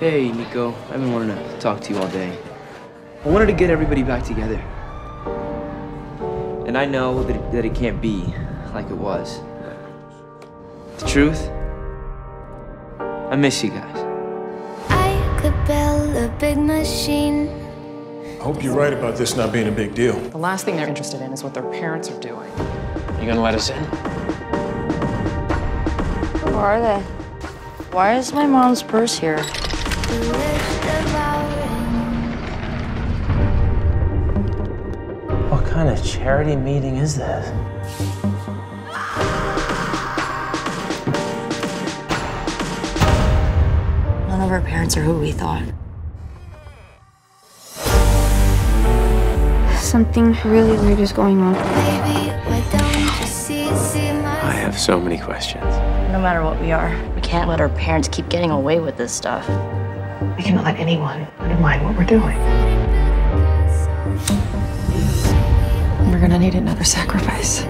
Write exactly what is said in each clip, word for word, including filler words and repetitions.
Hey, Nico. I've been wanting to talk to you all day. I wanted to get everybody back together. And I know that it, that it can't be like it was. The truth? I miss you guys. I could build a big machine. I hope you're right about this not being a big deal. The last thing they're interested in is what their parents are doing. You gonna let us in? Who are they? Why is my mom's purse here? What kind of charity meeting is this? None of our parents are who we thought. Something really weird is going on. I have so many questions. No matter what we are, we can't let our parents keep getting away with this stuff. We cannot let anyone undermine what we're doing. We're gonna need another sacrifice.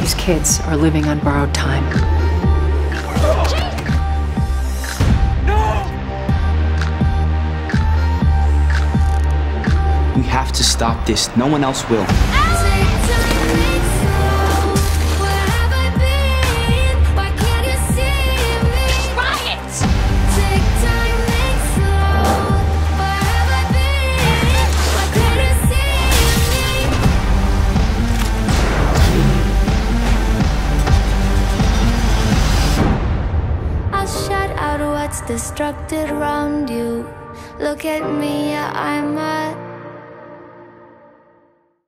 These kids are living on borrowed time. We have to stop this. No one else will. I'll shout out what's destructed around you. Look at me, I'm a